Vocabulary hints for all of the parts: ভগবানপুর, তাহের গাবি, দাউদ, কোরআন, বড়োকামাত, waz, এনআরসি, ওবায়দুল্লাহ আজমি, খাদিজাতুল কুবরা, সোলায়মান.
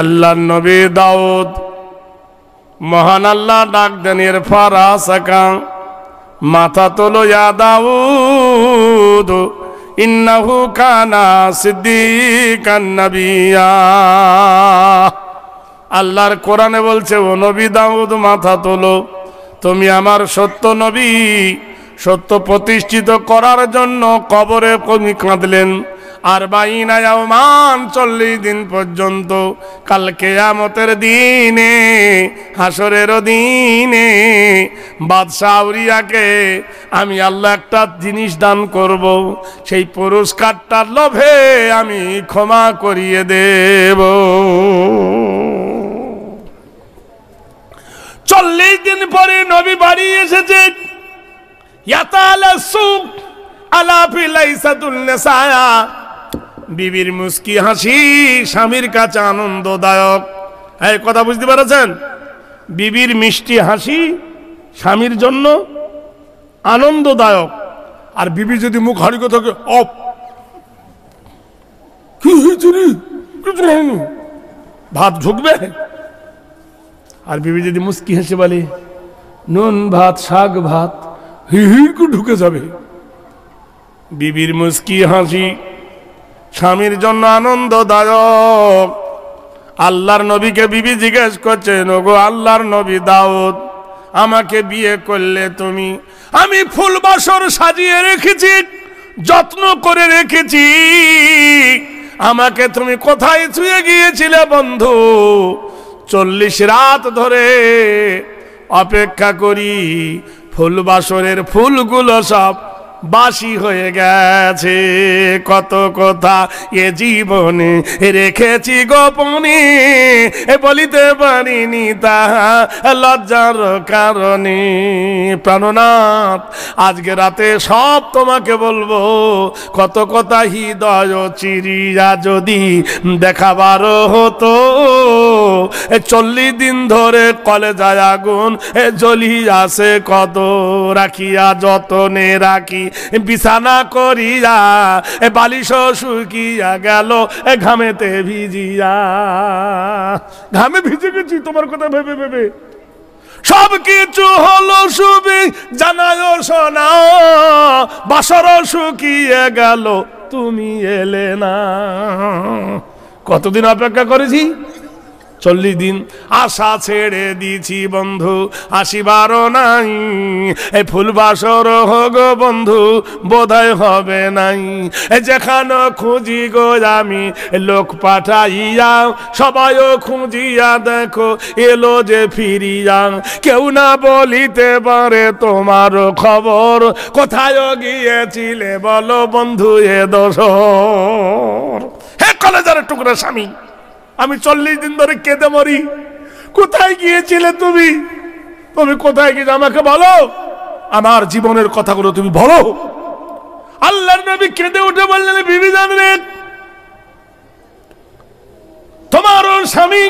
আল্লাহ নবী দাউদ মহান আল্লাহ ডাক দেন ইরফারাসাকা মাথা তোলো ইয়া দাউদ ইন্নাহু কানা সিদ্দিকান নবিয়া। আল্লাহর কোরআনে বলছে ও নবী দাউদ মাথা তোলো, তুমি আমার সত্য নবী, সত্য প্রতিষ্ঠিত করার জন্য কবরে কবি কাঁদলেন আর বাইনা ইয়াওমান 40 দিন পর্যন্ত, কাল কিয়ামতের দিনে হাসরের দিনে বাদশাহ আউরিয়াকে আমি আল্লাহ একটা জিনিস দান করব, সেই পুরস্কারটার লোভে আমি ক্ষমা করিয়ে দেব। 40 দিন পরে নবী বাড়ি এসেছে। বিবির মুস্কি হাসি স্বামীর কাছে আনন্দদায়ক, এই কথা বুঝতে পেরেছেন? বিবির মিষ্টি হাসি স্বামীর জন্য আনন্দদায়ক, আর বিবি যদি মুখ হারিয়ে থাকে অপ কি ভাত ঢুকবে, আর বিবি যদি মুস্কি হাসি বলে নুন ভাত শাক ভাত হিড়কু ঢুকে যাবে। বিবির মুস্কি হাসি স্বামীর জন্য আনন্দদায়ক। আল্লাহর নবীকে বিবি জিজ্ঞেস করছেন, ওগো আল্লাহর নবী দাউদ, আমাকে বিয়ে করলে তুমি? আমি ফুল বসর সাজিয়ে রেখেছি, যত্ন করে রেখেছি, আমাকে তুমি কোথায় ছুঁয়ে গিয়েছিলে বন্ধু? 40 রাত ধরে অপেক্ষা করি, ফুল বাসরের ফুলগুলো সব বাসি হয়ে গেছে, কত কথা এ জীবনে রেখেছি গোপনে, বলিতে পারিনি তাহা লজ্জার কারণে। প্রাণনাথ আজকে রাতে সব তোমাকে বলবো, কত কথা হৃদয় চিরিয়া যদি দেখাবার হতো। 40 দিন ধরে কলেজায় আগুন জ্বলি আসে, কত রাখিয়া যতনে রাখি বিছানা করিয়া, বালিশ শুকিয়া গেল ঘামেতে ভিজিয়া, ঘামে ভিজে গেছি তোমার কথা ভেবে ভেবে, সব কিছু হলো শুভি জানায় শোনা, বাসর শুকিয়ে গেল তুমি এলে না। কতদিন অপেক্ষা করেছি, 40 দিন, আশা ছেড়ে দিছি বন্ধু, আসিবার নাই, এ ফুলবাসর হোক বন্ধু বোধহয় হবে নাই, যেখানে খুঁজি গো আমি লোক পাঠাইয়া, সবাইও খুঁজিয়া দেখো এলো যে ফিরিয়া, কেউ না বলিতে পারে তোমার খবর, কোথায় গিয়েছিলে বলো বন্ধু এ দোসর। হে কলেজের টুকরা স্বামী, আমি 40 দিন ধরে কেঁদে মরি, কোথায় গিয়েছিলে তুমি? তুমি কোথায় গিয়ে আমাকে বলো, আমার জীবনের কথাগুলো তুমি বলো। আল্লাহর নবী কেঁদে উঠে বললেন, বিবি জানেন তোমারও স্বামী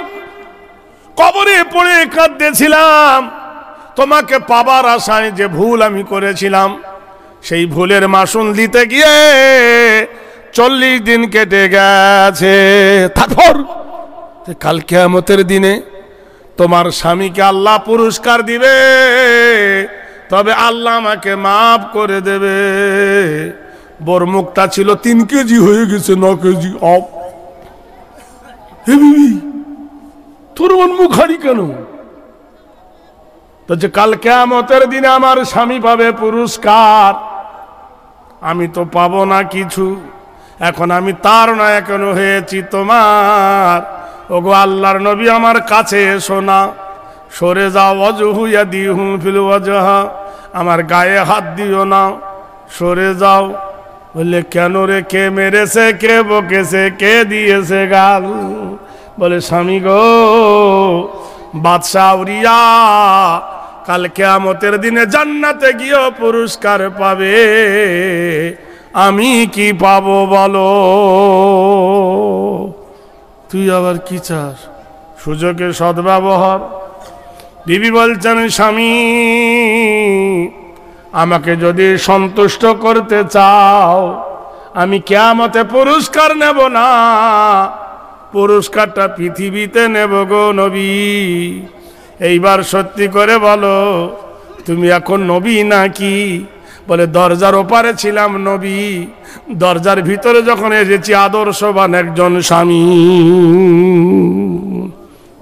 কবরে পড়ে কাঁদতেছিলাম, তোমাকে পাবার আশায় যে ভুল আমি করেছিলাম, সেই ভুলের মাসুল দিতে গিয়ে 40 দিন কেটে গেছে। তারপর কাল কিয়ামতের দিনে তোমার স্বামীকে আল্লাহ পুরস্কার দিবে, তবে আল্লাহ আমাকে মাফ করে দেবে। বর মুখটা ছিল 3 কেজি হয়ে গেছে 9 কেজি অফ। হে বিবি, তোর মুখ হারি কেন? তো যে কাল কিয়ামতের দিনে আমার স্বামী পাবে পুরস্কার, আমি তো পাবো না কিছু, এখন আমি তার নায়ক হয়েছি তোমার। ওগো আল্লাহর নবী আমার কাছে এসো না, সরে যাও, ওয়াজহুয়া দিহু ফিল ওয়াজহা, আমার গায়ে হাত দিও না, সরে যাও। বলে কেন রে, কে মেরেছে, কে বকেছে, কে দিয়েছে গাল? বলে স্বামী গো, বাদশাহ আউরিয়া কাল কিয়ামতের দিনে জান্নাতে গিয়ে পুরস্কার পাবে, আমি কি পাবো বলো? তুই আবার কি চাস? সুযোগের সদ্ব্যবহার। বিবি বলছেন, স্বামী আমাকে যদি সন্তুষ্ট করতে চাও, আমি কিয়ামতে পুরস্কার নেব না, पुरस्कार पृथिवीते नेब गो नबी एइबार सत्यि करे बोलो तुमी एखन नबी नाकि बोले दरजार ओपारे छिलाम नबी दरजार भितरे जखन एसेछि आदर्शवान एकजन स्वामी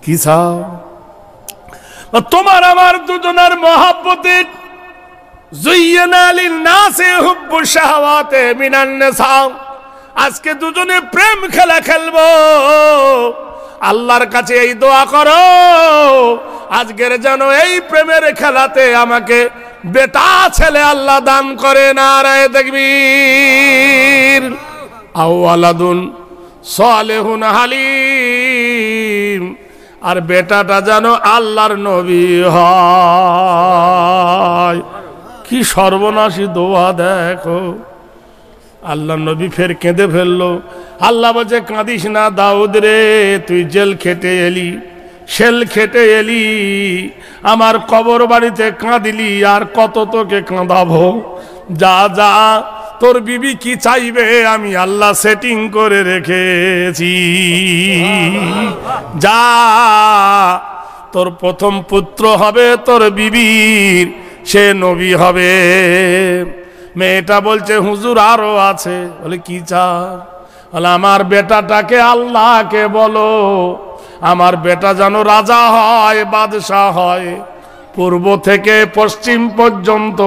कि তোমার আমার দুজনের মহব্বতে জুয়্যিনা লিন-নাসি হুব্বু শাহওয়াতি মিনান নিসা আজকে দুজনে প্রেম খেলা খেলবো আল্লাহর কাছে এই দোয়া করো আজকের যেন এই প্রেমের খেলাতে আমাকে বেটা ছেলে আল্লাহ দান করে নারায়ে তাকবীর আওয়ালাদুন সালেহুন হালিম और बेटाटा जानो आल्लाहर नबी हय कि सर्वनाशी दुआ देखो आल्लाहर नबी फिर केंदे फेललो आल्लाह बोले काँदिस ना दाऊद रे तुई जेल खेटे एली शेल खेटे एली आमार कबर बाड़ीते काँदिली आर कत तोके काँदाबो जा जा तोर बीबी की चाइबे आमी आल्लाह सेटिंग करे रेखेछि जा तोर प्रथम पुत्र हबे तोर बीबीर से नबी हबे मेटा बोलछे हुजूर आरो आछे बोले की चाओ आमार बेटाटाके आल्लाह के बोलो आमार बेटा जानो राजा हय बादशाह हय पूर्व थेके पश्चिम पर्यन्त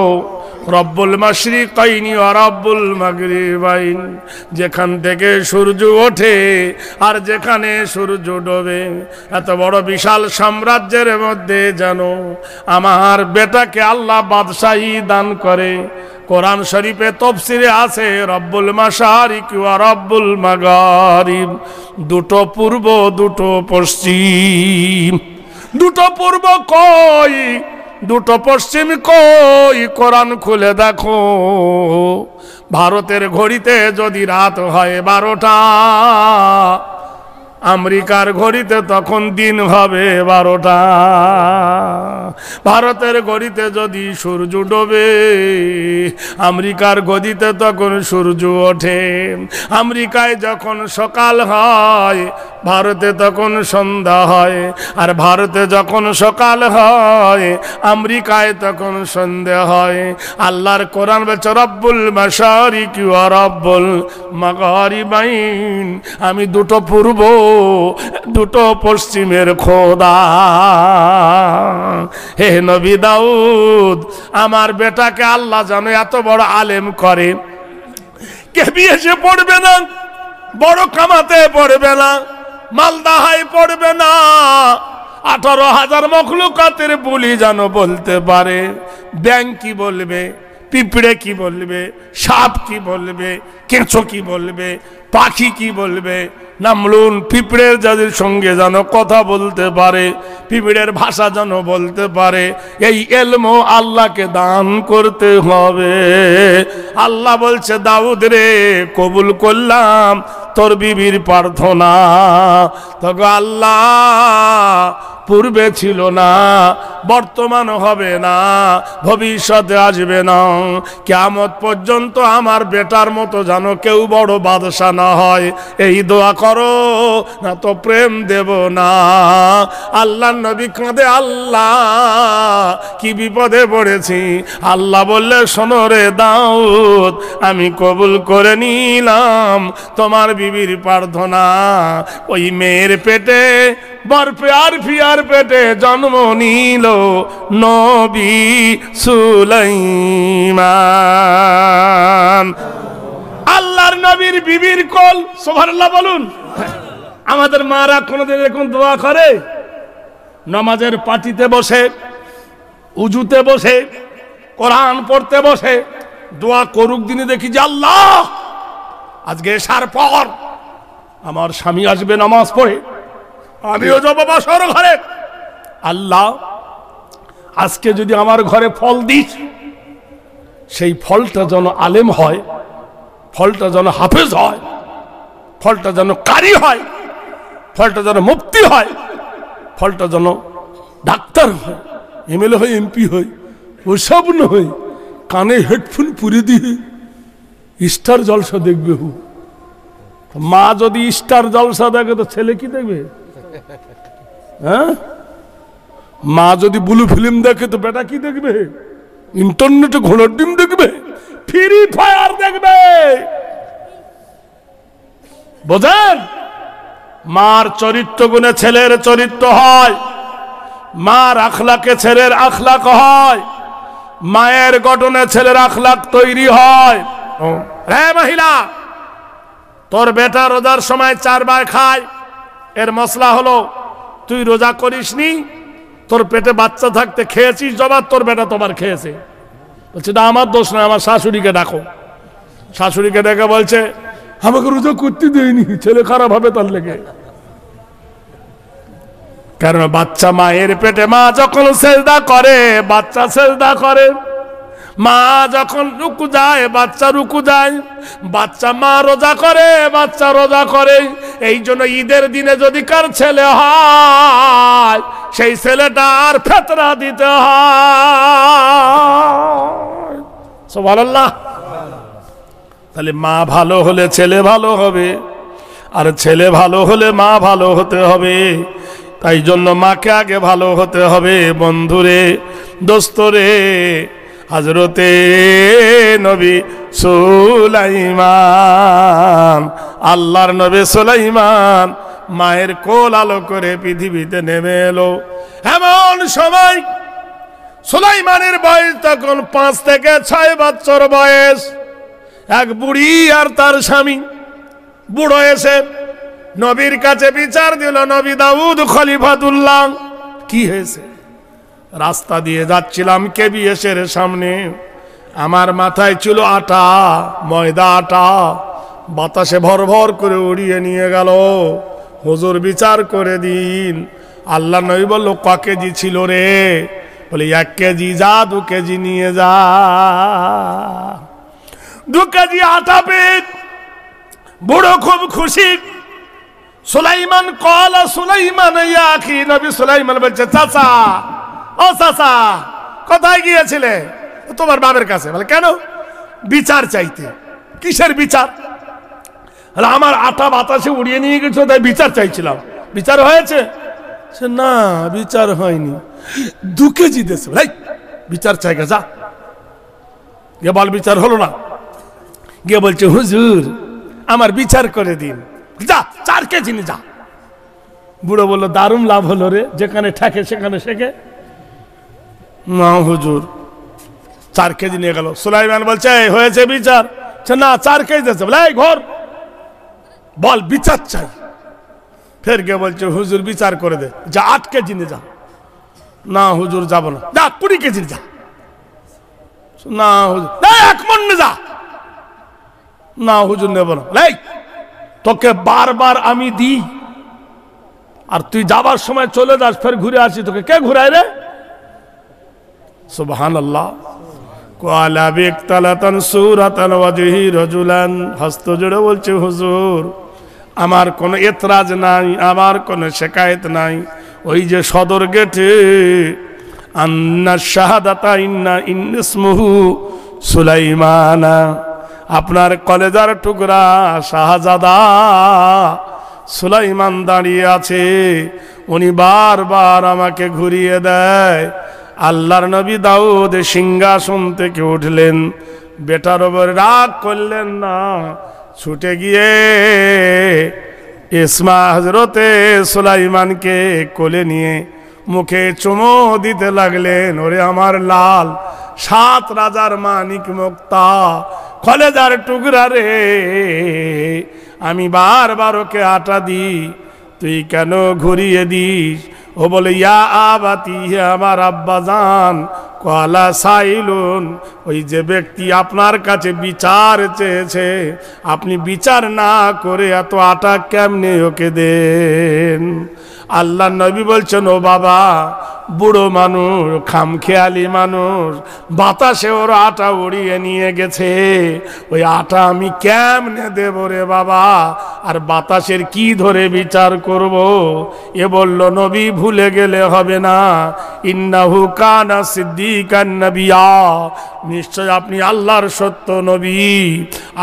रब्बुल मशरिकैनि व रब्बुल मगरिबैन जेखान थेके सूर्य ओठे और जेखाने सूर्य डोबे एत बड़ो विशाल साम्राज्येर मध्य जानो आमार बेटाके आल्लाह बादशाही दान करे কোরআন শরীফে তাফসিরে আছে রব্বুল মাশারিক ওয়া রব্বুল মাগারিব দুটো পূর্ব দুটো পশ্চিম দুটো পূর্ব কই দুটো পশ্চিম কই কোরআন খুলে দেখো ভারতের ঘড়িতে যদি রাত হয় 12টা আমেরিকার ঘড়িতে তখন দিন হবে 12টা ভারতের ঘড়িতে যদি সূর্য ডোবে আমেরিকার ঘড়িতে তখন সূর্য ওঠে আমেরিকায় যখন সকাল হয় ভারতে তখন সন্ধ্যা হয় আর ভারতে যখন সকাল হয় আমেরিকায় তখন সন্ধ্যা হয় আল্লাহর কোরআন বলে রব্বুল মাশারিকি ওয়া রব্বুল মাগরিবাইন আমি দুটো পূর্ব দুটো পশ্চিমের খোদা হে নবী দাউদ আমার বেটাকে আল্লাহ জানো এত বড় আলেম করে কে বিয়ে সে পড়বে না বড় কামাতে পড়বে না মালদাহাই পড়বে না 18,000 মখলুকাতের বলি জানো বলতে পারে ব্যাংক কি বলবে পিঁপড়ে কি বলবে সাপ কি বলবে কেঁচো কি বলবে পাখি কি বলবে নামলুন পিঁপড়ের যাদের সঙ্গে জানো কথা বলতে পারে পিঁপড়ের ভাষা জানো বলতে পারে এই ইলমও আল্লাহকে দান করতে হবে আল্লাহ বলছে দাউদ রে কবুল করলাম তোর বিবির প্রার্থনা তবে আল্লাহ পূর্বে ছিল না বর্তমান হবে না ভবিষ্যতে আসবে না কিয়ামত পর্যন্ত আমার বেটার মতো জানো কেউ বড় বাদশা না হয় এই দোয়া করো না তো প্রেম দেব না আল্লাহর নবী কাঁদে আল্লাহ কি বিপদে পড়েছি আল্লাহ বললে শোনো রে দাউদ আমি কবুল করে নিলাম তোমার বিবির প্রার্থনা ওই মেয়ের পেটে बर्फे आरफियार पेटे जन्म नीलो नबी সুলায়মান আল্লাহর নবীর বিবির কোল সুবহানাল্লাহ বলুন আমাদের মারা কোনদিন এরকম দোয়া করে নামাজের পাটিতে বসে উজুতে বসে কোরআন পড়তে বসে দোয়া করুক দিনে দেখি যে আল্লাহ আজকে এশার পর আমার স্বামী আসবে নামাজ পড়ে घरे अल्लाह आज के जो आमार घरे फल दिस से फलटा जान आलेम हय फलटा जान हाफेज हय फलटा जान कारी हय फलटा जान मुफ्ती हय फलटा जान डाक्तार हय एमएलए हय एमपी हय ओ सब नय काने हेडफोन पुरे दिए स्टार जलसा देखबे हु माँ जदि स्टार जलसा देखे तो ऐले की देखे, माँ जदि ब्लू फिल्म देखे तो बेटा की देखे, इंटरनेटे घोड़ार डिम देखे, फ्री फायर देखे, बोझें मार चरित्र गुणे ऐलेर चरित्र है, मार आखलाके ऐलेर आखलाक है, मायर गठने ऐलेर आखलाक तैरी है। रे महिला तोर बेटा रोजार समय 4 बार खाय, एर मसला हलो तुई रोजा करिसनी, तोर पेटे बाच्चा थाकते खेयेछिस जबाब तोर बेटा तोमार खेयेछे। बोलछे ना आमार दोष ना, आमार शाशुड़ीके डाको। शाशुड़ीके डेके बोलछे आमाके रोजा करते देयनि, छेले खाराप होबे तार लेगे। कारण बाच्चा मायेर पेटे मा जखन सेजदा करे बाच्चा सेजदा करे, माँ जखन रुकू जाए बाच्चा रुकू जाए, बाच्चा माँ रोजा करे बाच्चा रोजा करे। এই জন্য ঈদের দিনে যদি কার ছেলে হয় সেই ছেলেটার ফিতরা দিতে হয়। সুবহানাল্লাহ। তাহলে মা ভালো হলে ছেলে ভালো হবে, আর ছেলে ভালো হলে মা ভালো হতে হবে। তাই জন্য মাকে আগে ভালো হতে হবে। বন্ধুরে দোস্তরে, হযরতে নবী সোলায়মান, আল্লাহর নবী সোলায়মান মায়ের কোল আলো করে পৃথিবীতে নেমে এলো। এমন সময় সোলায়মানের বয়স তখন 5 থেকে 6 বছর বয়স। এক বুড়ি আর তার স্বামী বুড়ো এসে নবীর কাছে বিচার দিল, নবী দাউদ খলিফাতুল্লাহ, কি হয়েছে? রাস্তা দিয়ে যাচ্ছিলাম কেবিএসের সামনে, আমার মাথায় ছিল আটা, ময়দা আটা, বাতাসে ভরভর করে উড়িয়ে নিয়ে গেল। হুজুর বিচার করে দিন। আল্লাহ নবী বলল, ক কেজি ছিল রে? বলে 1 কেজি, যা 2 কেজি নিয়ে যা। 2 কেজি আটা পেট। বুড়ো খুব খুশি। সোলায়মান কলা সোলায়মান ইয়া আখি, নবী সোলায়মান বলছে চাচা ও চাচা কোথায় গিয়েছিলে? তোমার বাবার কাছে। বলে কেন? বিচার চাইতে। কিসের বিচার? আমার আটা বাতাসে উড়িয়ে নিয়ে গেছো, তাই বিচার চাইছিলাম। বিচার হয়েছে? সে না, বিচার হয়নি, 2 কেজি দিয়েছে। ভাই বিচার চাই গা, যা গিয়ে বল বিচার হলো না। গিয়ে বলছে হুজুর আমার বিচার করে দিন, যা 4 কেজি নিয়ে যা। বুড়ো বললো, দারুণ লাভ হলো রে, যেখানে ঠেকে সেখানে শেখে। না হুজুর, 4 কেজি নিয়ে গেল। সোলায়মান বলছে হয়েছে বিচার? না, 4 কেজি দিয়েছে। বলে এই ঘর, বল বিচার চাই। ফের গিয়ে বলছে হুজুর বিচার করে দে, যা 8 কেজি নিয়ে যা। না হুজুর যাব না। যা 20 কেজি যা। না হুজুর, না 1 মণ নিয়ে যা। না হুজুর নেব না। এই তোকে বারবার আমি দিই, আর তুই যাবার সময় চলে যাস, ফের ঘুরে আসি, তোকে কে ঘুরায় রে? সুবহানাল্লাহ। কোয়ালা বিকতালাতান সূরাতান ওয়াজহি রাজুলান, হস্ত জুড়ে বলছে হুজুর আমার কোনো এতরাজ নাই, আমার কোনো শিকায়েত নাই। ওই যে সদর গেটে আন্না শাহাদাতা ইন্না ইনসমুহু সোলায়মানা, আপনার কলেজার টুকরা শাহজাদা সোলায়মান দাঁড়িয়ে আছে। উনি বারবার আমাকে ঘুরিয়ে দেয়। আল্লাহর নবী দাউদ সিংহাসন থেকে উঠলেন, বেটার ওপর রাগ করলেন না, ছুটে গিয়ে ইসমা হজরতে সোলায়মানকে কোলে নিয়ে মুখে চুমো দিতে লাগলেন। ওরে আমার লাল, 7 রাজার মানিক মুক্তা কলেজার টুকরা রে, আমি বারবার ওকে আটা দিই, তুই কেন ঘুরিয়ে দিস? ও বলে ইয়া আবাতি, হে আমার আব্বাজান। কলা সাইলুন, ওই যে ব্যক্তি আপনার কাছে বিচার চেয়েছে, আপনি বিচার না করে এত আটা কেমনে ওকে দেন? আল্লাহ নবী বলছেন, ও বাবা, বুড়ো মানুষ, খামখেয়ালি মানুষ, বাতাসে ওর আটা উড়িয়ে নিয়ে গেছে। ওই আটা আমি কেমনে দেব রে বাবা, আর বাতাসের কি ধরে বিচার করব। এ বলল নবী ভুলে গেলে হবে না, ইন্নাহু কানা সিদ্দিকান নবিয়া, নিশ্চয় আপনি আল্লাহর সত্য নবী।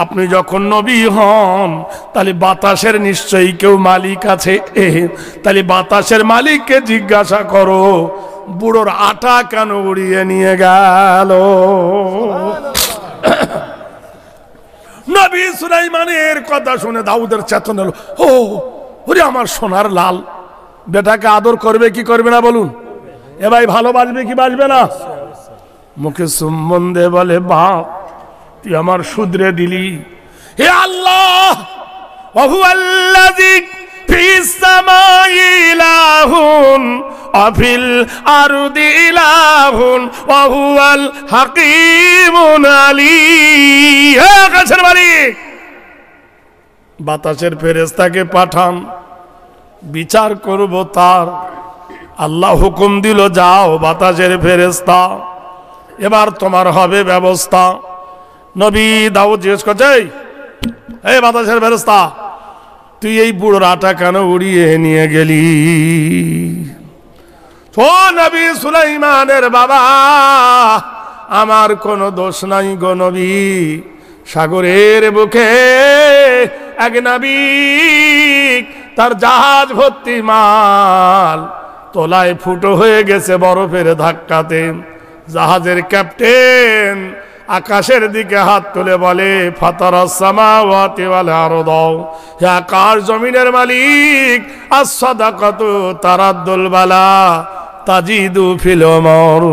আপনি যখন নবী হন তাহলে বাতাসের নিশ্চয়ই কেউ মালিক আছে, তাহলে বাতাসের মালিককে জিজ্ঞাসা করো বুড়োর আটা কেন উড়িয়ে নিয়ে গেল। নবী সুলাইমানের কথা শুনে দাউদের চেতনা হলো, ও ওরে আমার সোনার লাল বেটাকে আদর করবে কি করবে না বলুন, এ ভাই ভালোবাসবে কি বাসবে না। মুখে চুম্বন দিয়ে বলে, বাপ তুই আমার শুধরে দিলি। হে আল্লাহ, বাতাসের ফেরেশতাকে পাঠান, বিচার করব তার। আল্লাহ হুকুম দিল, যাও বাতাসের ফেরেশতা, এবার তোমার হবে ব্যবস্থা। নবী দাউদ জিজ্ঞেস করছে, এই বাতাসের ফেরেশতা তুই এই বুড়োর আটা কেন উড়িয়ে নিয়ে গেলি। ও নবী সুলাইমানের বাবা, আমার কোনো দোষ নাই গো নবী। সাগরের বুকে এক নাবিক তার জাহাজ ভর্তি মাল তোলায় ফুটো হয়ে গেছে বরফের ধাক্কাতে। জাহাজের ক্যাপ্টেন আকাশের দিকে হাত তুলে বলে, ফাতারাস সামাওয়াতি ওয়াল আরদ, হে আকাশ জমিনের মালিক, আস-সাদাকাতু তারাদ্দুল বালা তাজিদু ফিল উমর,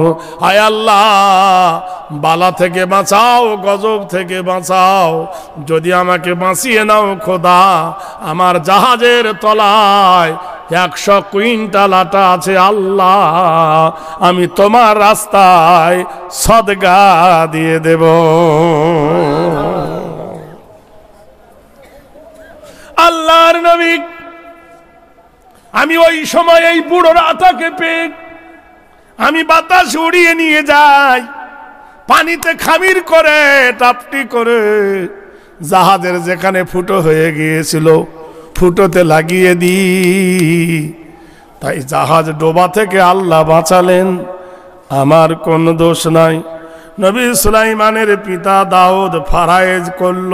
আয় আল্লাহ বালা থেকে বাঁচাও, গজব থেকে বাঁচাও। যদি আমাকে বাঁচিয়ে নাও খোদা, আমার জাহাজের তলায় 100 কুইন্টাল আটা আছে আল্লাহ, আমি তোমার রাস্তায় সদকা দিয়ে দেব। আল্লাহর নবী, আমি ওই সময় এই বুড়োর আটাকে পেয়ে আমি বাতাস উড়িয়ে নিয়ে যাই, পানিতে খামির করে টাপটি করে জাহাজের যেখানে ফুটো হয়ে গিয়েছিল ফুটোতে লাগিয়ে দিই, তাই জাহাজ ডোবা থেকে আল্লাহ বাঁচালেন, আমার কোন দোষ নাই। নবী সুলাইমানের পিতা দাউদ ফারায়েজ করল,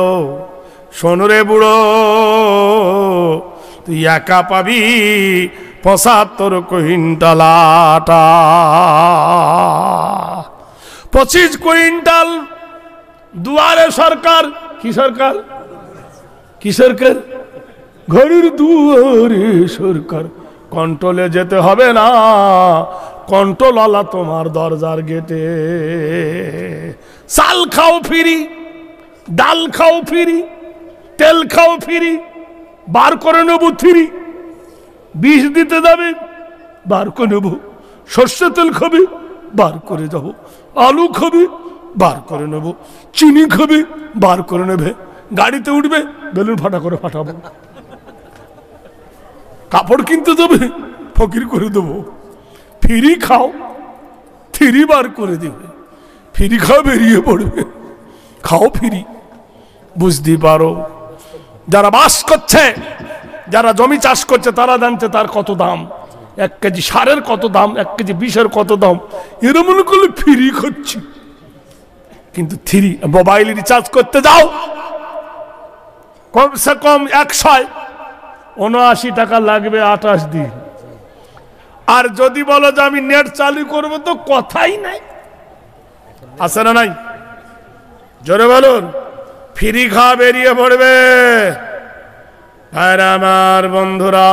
শোনরে বুড়ো, তুই একা পাবি 75 কুইন্টাল আটা, 25 কুইন্টাল দুয়ারে সরকার। কি সরকার? কি সরকার? ঘরের দুয়ারে সরকার। কন্ট্রোলে যেতে হবে না, কন্ট্রোল আলা তোমার দরজার গেটে। চাল খাও ফিরি, ডাল খাও ফিরি, তেল খাও ফিরি, বার করে নেব ফিরি। বিষ দিতে যাবে, বার করে নেব। সর্ষের তেল খাবে, বার করে যাব। আলু খাবে, বার করে নেব। চিনি খাবে, বার করে নেবে। গাড়িতে উঠবে, বেলুন ফাটা করে ফাটাবো। কাপড় কিনতে দেবে, ফকির করে দেবো। ফিরি খাও, ফিরি বার করে দেবে। ফিরি খাও, বেরিয়ে পড়বে, খাও ফিরি। বুঝতে পারো, যারা বাস করছে, যারা জমি চাষ করছে, তারা জানছে তার কত দাম, 1 কেজি সারের কত দাম, 1 কেজি বিষের কত দাম। এরা মনে করলে ফিরি খাচ্ছি, কিন্তু ফিরি। মোবাইল রিচার্জ করতে যাও, কমসে কম 179 টাকা লাগবে 28 দিন। আর যদি বলো যে আমি নেট চালু করবো, তো কথাই নাই। আছে না নাই? জোরে বলুন। ফিরি খাওয়া বেরিয়ে পড়বে। আর আমার বন্ধুরা,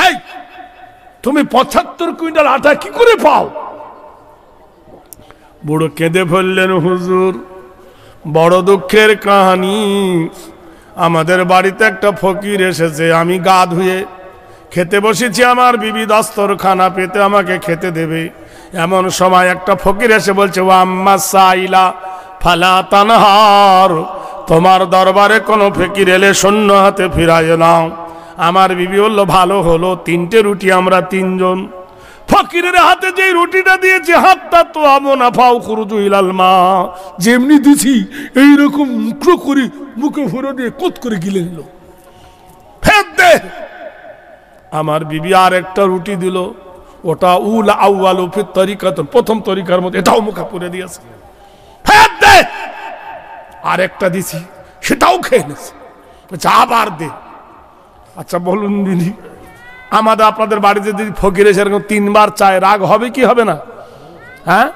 হেই, তুমি 75 কুইন্টাল আটা কি করে পাও? বুড়ো কেঁদে ফেললেন, হুজুর বড় দুঃখের কাহিনী। আমাদের বাড়িতে একটা ফকির এসেছে, আমি গা ধুয়ে খেতে বসেছি, আমার বিবি দস্তরখানা পেতে আমাকে খেতে দেবে। এমন সময় একটা ফকির এসে বলছে, ও আম্মা সাইলা ফালা তানহার, তোমার দরবারে কোনো ফকির এলে শূন্য হাতে ফিরায় নাও। আমার বিবি বলল, ভালো হলো, 3টে রুটি আমরা 3 জন। ফকিরের হাতে যে রুটিটা দিয়েছে হাতটা তো আমনা ফাও খুরুজু ইলাল মা, যেমনি দিছি এই রকম মুখো করে মুখে ভরে দিয়ে কোত করে গিলে নিল। ফের দে, আমার বিবি আর একটা রুটি দিল, ওটা উল আউয়াল ফিত তরিকা, প্রথম তরিকার মধ্যে এটাও মুখে পুরে দিয়েছে। ফের দে, আর একটা দিছি সেটাও খেয়ে নিয়েছে। আচ্ছা আবার দে। আচ্ছা বলুন দিদি, আমাদের আপনাদের বাড়িতে যদি ফকিরে সেরকম তিনবার চায় রাগ হবে কি হবে না? হ্যাঁ,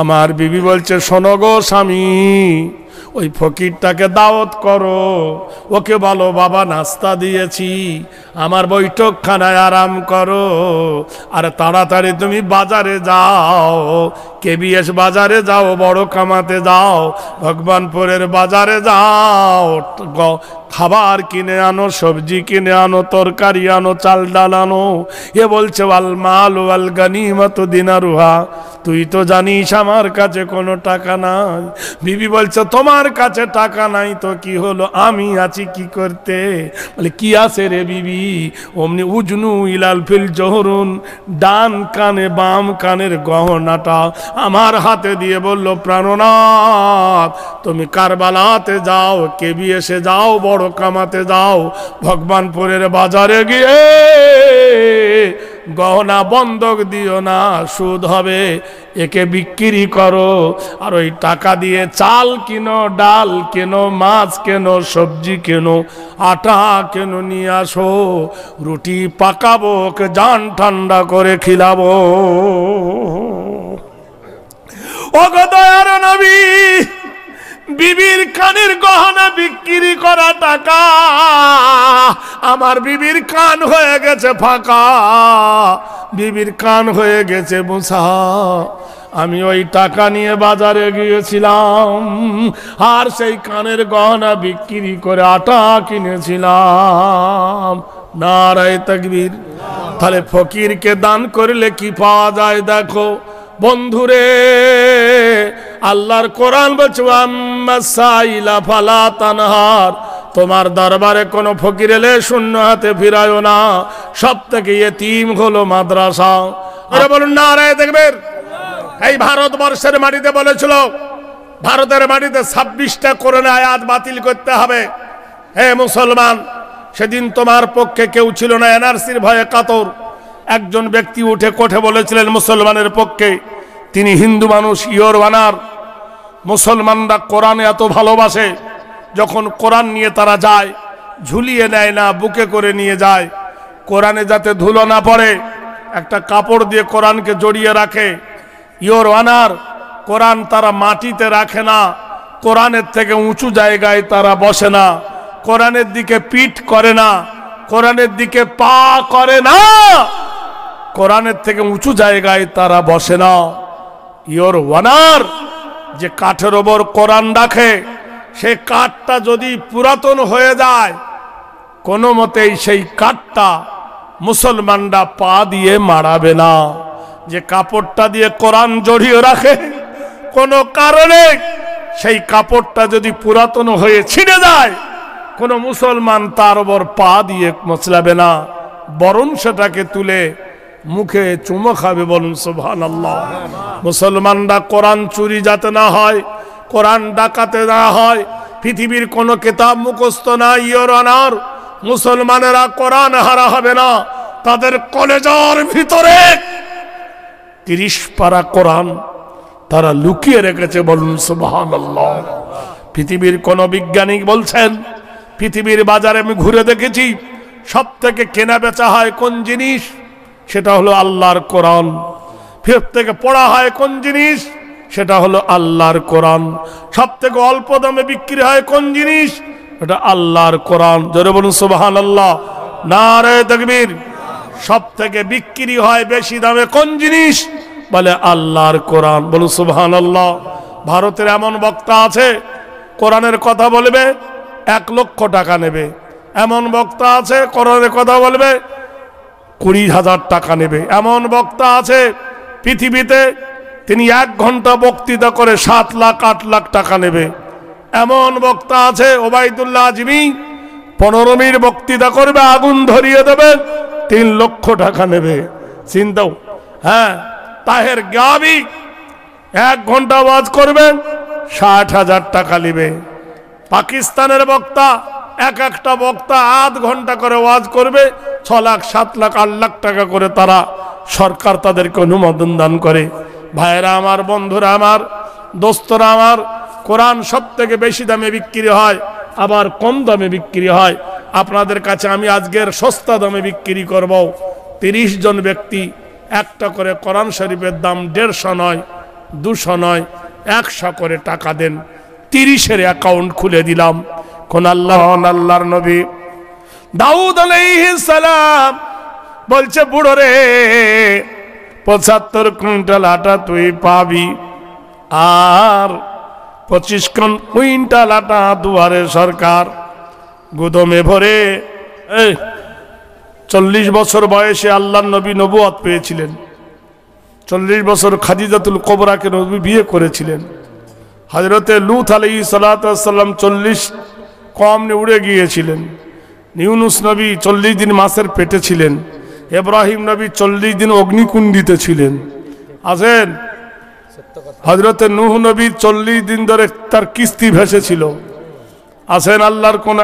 আমার বিবি বলছে শোনো গো স্বামী, ওই ফকিরটাকে দাওয়াত করো, ওকে বলো বাবা নাস্তা দিয়েছি, আমার বৈঠকখানায় আরাম করো, আর তাড়াতাড়ি তুমি বাজারে যাও, কেবিএস বাজারে যাও, বড় কামাতে যাও, ভগবানপুরের বাজারে যাও, খাবার কিনে আনো, সবজি কিনে আনো, তরকারি আনো, চাল ডাল আনো। এ বলছে ওয়াল মাল ওয়াল গনিমত দিনারুহা, তুই তো জানিস আমার কাছে কোনো টাকা নাই। বিবি বলছে তোমার কাছে টাকা নাই তো কি হলো, আমি আছি কি করতে? বলে কি আছে রে বিবি? অমনি উজনু ইলাল ফিল জহরুন, ডান কানে বাম কানের গহনাটা আমার হাতে দিয়ে বলল প্রাণনাথ তুমি কারবালাতে যাও, কেবিএসে যাও, বড় কামাতে যাও, ভগবানপুরের বাজারে গিয়ে গহনা বন্ধক দিও না, সুদ হবে, একে বিক্রি করো, আর ওই টাকা দিয়ে চাল কেনো, ডাল কেনো, মাছ কেনো, সবজি কেনো, আটা কেনো, নিয়ে আসো, রুটি পাকাবো, ওকে জান ঠান্ডা করে খিলাবো। ওগো দয়ার নবী, বিবির কানের গহনা বিক্রি করা টাকা, আমার বিবির কান হয়ে গেছে ফাঁকা, বিবির কান হয়ে গেছে বোসা। আমি ওই টাকা নিয়ে বাজারে গিয়েছিলাম, আর সেই কানের গহনা বিক্রি করে আটা কিনেছিলাম। নারায়ে তাকবীর। তাহলে ফকিরকে দান করলে কি পাওয়া যায় দেখো বন্ধুরে, আল্লাহর কোরআন বলছে আম্মা সাইলা ফালা তানহার, তোমার দরবারে কোনো ফকির এলে শূন্য হাতে ফিরায়ও না। সব থেকে ইতিম হলো মাদ্রাসা। আরে বলুন নারায়ে তাকবীর। এই ভারতবর্ষের মাটিতে বলেছিল, ভারতের মাটিতে 26টা কোরআন আয়াত বাতিল করতে হবে। হে মুসলমান, সেদিন তোমার পক্ষে কেউ ছিল না, এনআরসির ভয়ে কাতর। একজন ব্যক্তি উঠে কোঠে বলেছিলেন মুসলমানের পক্ষে, তিনি হিন্দু মানুষ, ইয়োর ওয়ানার। মুসলমানরা কোরআনে এত ভালোবাসে, যখন কোরআন নিয়ে তারা যায় ঝুলিয়ে নেয় না, বুকে করে নিয়ে যায়, কোরআনে যাতে ধুলো না পড়ে একটা কাপড় দিয়ে কোরআনকে জড়িয়ে রাখে। ইয়োর ওয়ানার, কোরআন তারা মাটিতে রাখে না, কোরআনের থেকে উঁচু জায়গায় তারা বসে না, কোরআনের দিকে পিঠ করে না, কোরআনের দিকে পা করে না, কোরআনের থেকে উঁচু জায়গায় তারা বসে না। ইয়োর ওয়ানার, যে কাঠের ওপর কোরআন রাখে সে কাঠটা যদি পুরাতন হয়ে যায়, কোনো মতেই সেই কাঠটা মুসলমানরা পা দিয়ে মারাবে না। যে কাপড়টা দিয়ে কোরআন জড়িয়ে রাখে, কোনো কারণে সেই কাপড়টা যদি পুরাতন হয়ে ছিঁড়ে যায়, কোনো মুসলমান তার ওপর পা দিয়ে মচলাবে না, বরং সেটাকে তুলে মুখে চুমো খাবে। বলুন সুবহানাল্লাহ। মুসলমানরা কোরআন চুরি যাতে না হয়, কোরআন ডাকাতে না হয়, পৃথিবীর কোন কিতাব মুখস্থ না ইয়োর অনার, মুসলমানেরা কোরআন হারা হবে না। তাদের কলেজার ভিতরে 30 পারা কোরআন তারা লুকিয়ে রেখেছে। বলুন সুবহানাল্লাহ। পৃথিবীর কোন বিজ্ঞানী বলছেন, পৃথিবীর বাজারে আমি ঘুরে দেখেছি সব থেকে কেনা বেচা হয় কোন জিনিস, সেটা হলো আল্লাহর কোরআন। সব থেকে পড়া হয় কোন জিনিস, সেটা হলো আল্লাহর কোরআন। সব থেকে অল্প দামে বিক্রি হয় কোন জিনিস, এটা আল্লাহর কোরআন। জোরে বলুন সুবহানাল্লাহ। নারায়ে তাকবীর। সব থেকে বিক্রি হয় বেশি দামে কোন জিনিস, বলে আল্লাহর কোরআন। বলুন সুবহানাল্লাহ। ভারতের এমন বক্তা আছে কোরআনের কথা বলবে 1 লক্ষ টাকা নেবে, এমন বক্তা আছে কোরআনের কথা বলবে 20,000 টাকা নেবে, এমন বক্তা আছে পৃথিবীতে তিনি 1 ঘন্টা বক্তৃতা করে 7 লাখ 8 লাখ টাকা নেবে, এমন বক্তা আছে ওবায়দুল্লাহ আজমি 15 মিনিট বক্তৃতা করবে আগুন ধরিয়ে দেবে 3 লক্ষ টাকা নেবে, চিন্তাও হ্যাঁ তাহের গাবি এক ঘন্টা ওয়াজ করবেন ৬০,০০০ টাকা নেবে। পাকিস্তানের বক্তা এক একটা বক্তা আধ ঘন্টা করে ওয়াজ করবে ৬ লাখ ৭ লাখ ৮ লাখ টাকা করে তারা সরকার তাদেরকে অনুমোদন দান করে। ভাইরা আমার, বন্ধুরা আমার, দোস্তরা আমার, কোরআন সব থেকে বেশি দামে বিক্রি হয়, আবার কম দামে বিক্রি হয়। আপনাদের কাছে আমি আজকের সস্তা দামে বিক্রি করব। ৩০ জন ব্যক্তি একটা করে কোরআন শরীফের দাম ১৫০ নয়, ২০০ নয়, ১০০ করে টাকা দেন। ৩০-এর অ্যাকাউন্ট খুলে দিলাম। কোন আল্লাহর নবী দাউদ আলাইহিস সালাম বলছে, বুড়ো রে ৭৫ কুইন্টাল আটা তুই পাবি, আর 25 কুইন্টাল আটা দুয়ারে সরকার গুদমে ভরে। 40 বছর বয়সে আল্লাহর নবী নবুয়ত পেয়েছিলেন। 40 বছর খাদিজাতুল কুবরাকে নবী বিয়ে করেছিলেন। হযরতে লূত আলাইহিস সালাম 40 কম উড়ে গিয়েছিলেন। ইউনূস নবী 40 দিন মাছের পেটে ছিলেন। ইব্রাহিম নবী 40 দিন অগ্নিকুণ্ডিতে ছিলেন। আছেন হযরতে নূহ নবী 40 দিন ধরে তার কিস্তি ভেসেছিল। আছেন আল্লাহর কোন